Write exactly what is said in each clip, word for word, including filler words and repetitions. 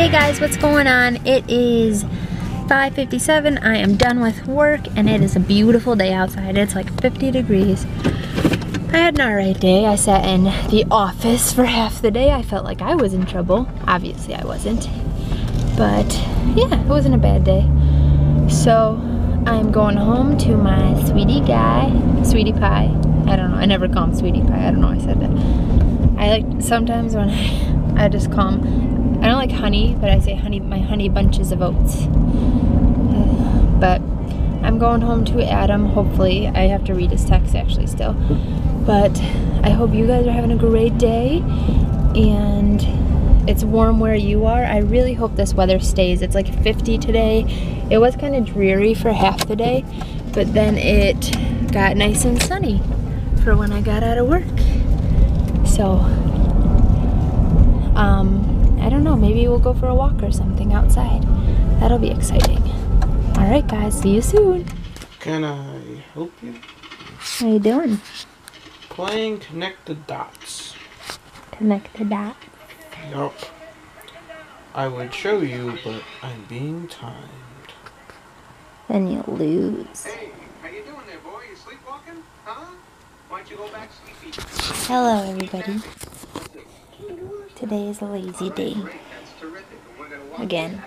Hey guys, what's going on? It is five fifty-seven. I am done with work and it is a beautiful day outside. It's like fifty degrees. I had an alright day. I sat in the office for half the day. I felt like I was in trouble. Obviously I wasn't. But yeah, it wasn't a bad day. So I'm going home to my sweetie guy, sweetie pie. I don't know. I never call him sweetie pie. I don't know why I said that. I like sometimes when I, I just call him, I don't like honey, but I say honey, my honey bunches of oats. But I'm going home to Adam, hopefully. I have to read his text actually still. But I hope you guys are having a great day and it's warm where you are. I really hope this weather stays. It's like fifty today. It was kind of dreary for half the day, but then it got nice and sunny for when I got out of work. So, um, I don't know, maybe we'll go for a walk or something outside. That'll be exciting. All right, guys, see you soon. Can I help you? How you doing? Playing Connect the Dots. Connect the Dots? Yup. I would show you, but I'm being timed. Then you'll lose. Hey, how you doing there, boy? You sleepwalking? Huh? Why don't you go back sleepy? Hello, everybody. Today is a lazy day. Again.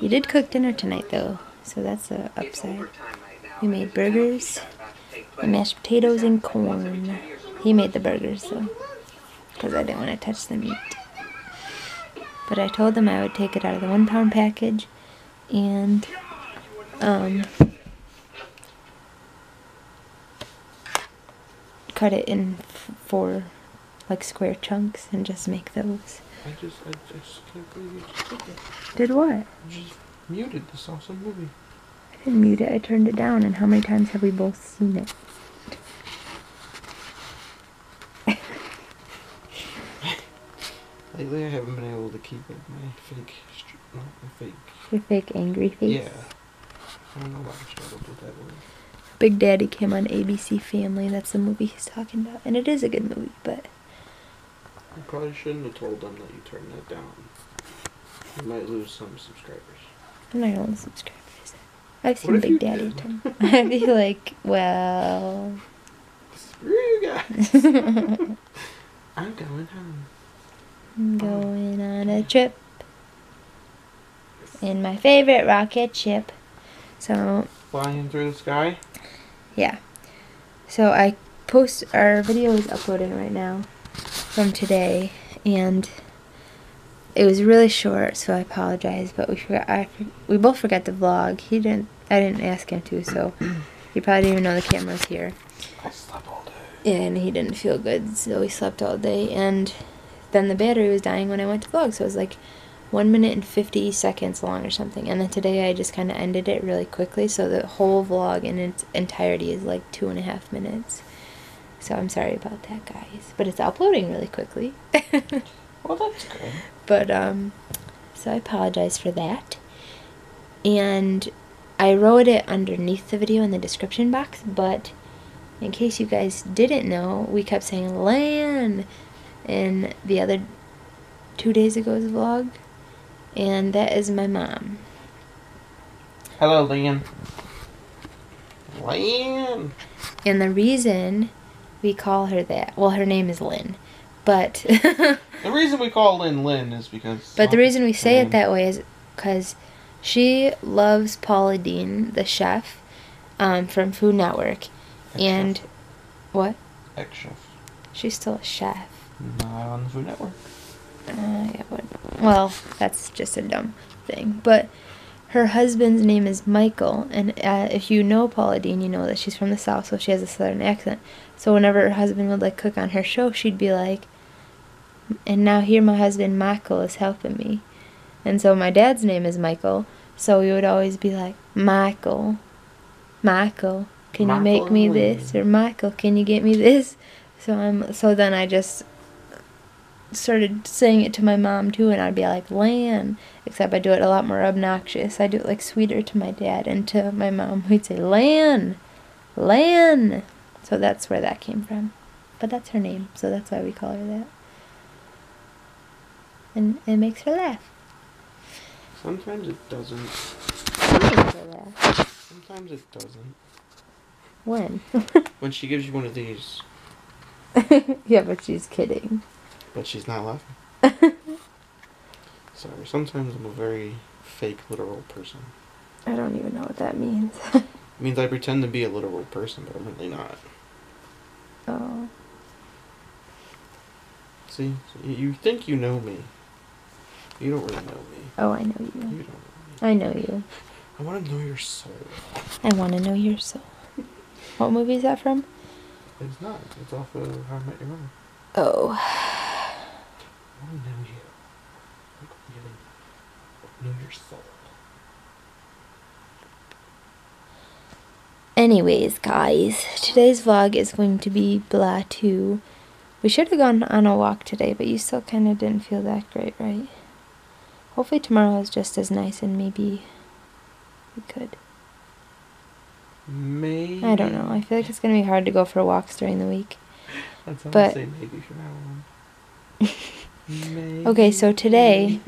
You did cook dinner tonight though, so that's an upside. You made burgers, and mashed potatoes and corn. He made the burgers though, because I didn't want to touch the meat. But I told them I would take it out of the one pound package, and um, cut it in four like square chunks and just make those. I just, I just can't believe you just did that. Did what? You just muted this awesome movie. I didn't mute it, I turned it down, and how many times have we both seen it? Lately I haven't been able to keep it. My fake, not my fake. Your fake angry face? Yeah. I don't know why I struggled with that word. Big Daddy came on A B C Family, that's the movie he's talking about, and it is a good movie, but... You probably shouldn't have told them that you turned that down. You might lose some subscribers. I'm not going to lose subscribers. I've seen Big Daddy turn. I'd be like, well... Screw you guys. I'm going home. I'm going on a trip. In my favorite rocket ship. So... Flying through the sky? Yeah. So I post, our video is uploading right now from today, and it was really short, so I apologize, but we forgot, I, we both forgot to vlog. He didn't, I didn't ask him to, so he probably didn't even know the camera's here. I slept all day. And he didn't feel good, so we slept all day, and then the battery was dying when I went to vlog, so it was like one minute and fifty seconds long or something, and then today I just kind of ended it really quickly, so the whole vlog in its entirety is like two and a half minutes. So I'm sorry about that, guys. But it's uploading really quickly. Well, that's good. But, um, so I apologize for that. And I wrote it underneath the video in the description box, but in case you guys didn't know, we kept saying LAN in the other two days ago's vlog. And that is my mom. Hello, LAN. LAN! And the reason... we call her that. Well, her name is Lynn, but the reason we call Lynn Lynn is because. But the reason we say it that way is because she loves Paula Deen, the chef, um, from Food Network, and what? Ex-chef. She's still a chef. Not on the Food Network. Uh, yeah, but, well, that's just a dumb thing, but. Her husband's name is Michael, and uh, if you know Paula Deen, you know that she's from the South, so she has a Southern accent. So whenever her husband would like cook on her show, she'd be like, and now here my husband Michael is helping me. And so my dad's name is Michael, so we would always be like, Michael, Michael, can Michael. you make me this? Or Michael, can you get me this? So I'm, so then I just started saying it to my mom too, and I'd be like, Lan. Except I do it a lot more obnoxious. I do it like sweeter to my dad, and to my mom we'd say, Lan, Lan. So that's where that came from. But that's her name, so that's why we call her that. and it makes her laugh. Sometimes it doesn't. It makes her laugh. Sometimes it doesn't. When? When she gives you one of these. Yeah, but she's kidding. But she's not laughing. Sorry, sometimes I'm a very fake literal person. I don't even know what that means. It means I pretend to be a literal person, but I'm really not. Oh. See, you think you know me. You don't really know me. Oh, I know you. You don't know me. I know you. I want to know your soul. I want to know your soul. What movie is that from? It's not. It's off of How I Met Your Mother. Oh. I want to know you. I want to know your soul. Anyways, guys, today's vlog is going to be blah two. We should have gone on a walk today, but you still kind of didn't feel that great, right? Hopefully tomorrow is just as nice and maybe we could. Maybe. I don't know. I feel like it's going to be hard to go for walks during the week. That's what I'm saying, maybe for now on. Maybe. Okay, so today,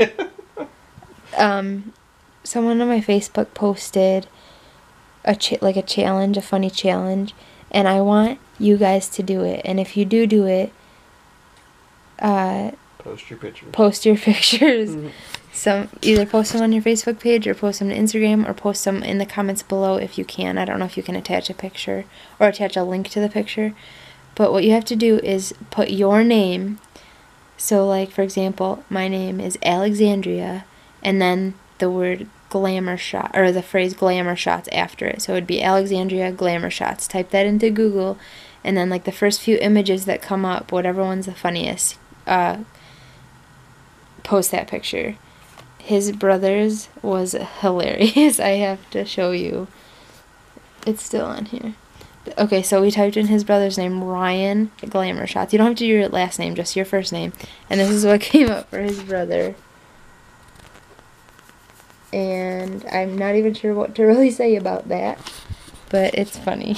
um, someone on my Facebook posted a ch- like a challenge, a funny challenge, and I want you guys to do it. And if you do do it, uh, post your pictures. Post your pictures. Mm-hmm. Some either post them on your Facebook page or post them on Instagram or post them in the comments below if you can. I don't know if you can attach a picture or attach a link to the picture. But what you have to do is put your name. So, like, for example, my name is Alexandria, and then the word glamour shot, or the phrase glamour shots after it. So it would be Alexandria glamour shots. Type that into Google, and then, like, the first few images that come up, whatever one's the funniest, uh, post that picture. His brother's was hilarious. I have to show you. It's still on here. Okay, so we typed in his brother's name, Ryan glamour shots. You don't have to do your last name, just your first name. And this is what came up for his brother. And I'm not even sure what to really say about that. But it's funny.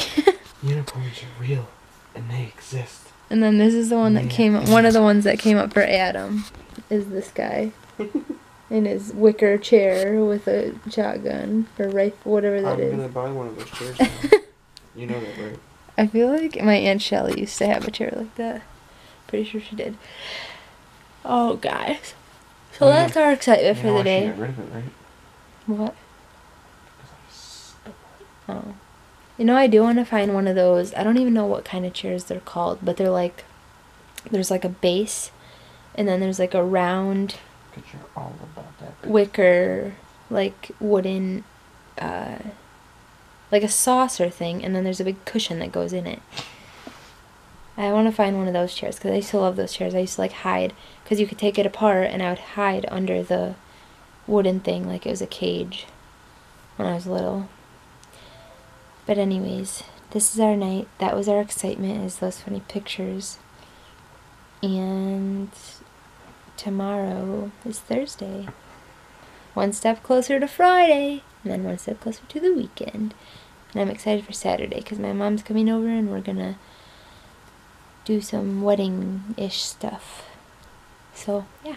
Unicorns are real. And they exist. And then this is the one that came up. One of the ones that came up for Adam is this guy. In his wicker chair with a shotgun or rifle, whatever that I'm is. I'm gonna buy one of those chairs now. You know that, right? I feel like my Aunt Shelley used to have a chair like that. Pretty sure she did. Oh, guys. So well, that's our excitement for the day. You know I should get rid of it, right? What? Oh. You know, I do want to find one of those. I don't even know what kind of chairs they're called, but they're like, there's like a base, and then there's like a round... You're all about that bitch. Wicker, like wooden, uh, like a saucer thing, and then there's a big cushion that goes in it. I want to find one of those chairs because I used to love those chairs. I used to like hide because you could take it apart, and I would hide under the wooden thing like it was a cage when I was little. But anyways, this is our night. That was our excitement, is those funny pictures, and. Tomorrow is Thursday. One step closer to Friday, and then one step closer to the weekend. And I'm excited for Saturday because my mom's coming over and we're gonna do some wedding-ish stuff. So, yeah.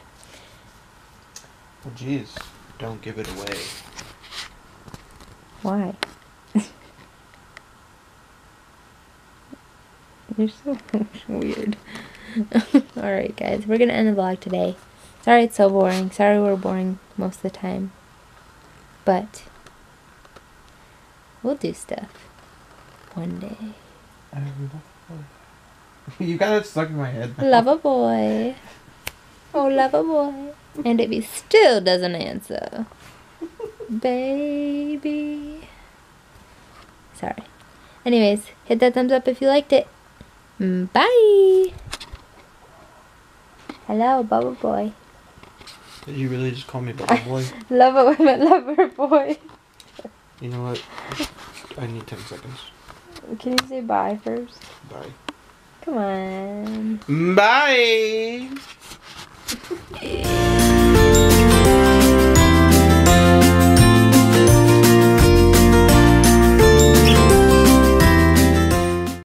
Well, geez, don't give it away. Why? You're so weird. Alright, guys, we're gonna end the vlog today. Sorry it's so boring. Sorry we're boring most of the time. But we'll do stuff one day. I love a boy. You got it stuck in my head. Now. Love a boy. Oh, love a boy. And if he still doesn't answer, baby. Sorry. Anyways, hit that thumbs up if you liked it. Bye. Hello, Bubble Boy. Did you really just call me Bubble Boy? Lover, I meant Lover Boy. You know what? I need ten seconds. Can you say bye first? Bye. Come on. Bye!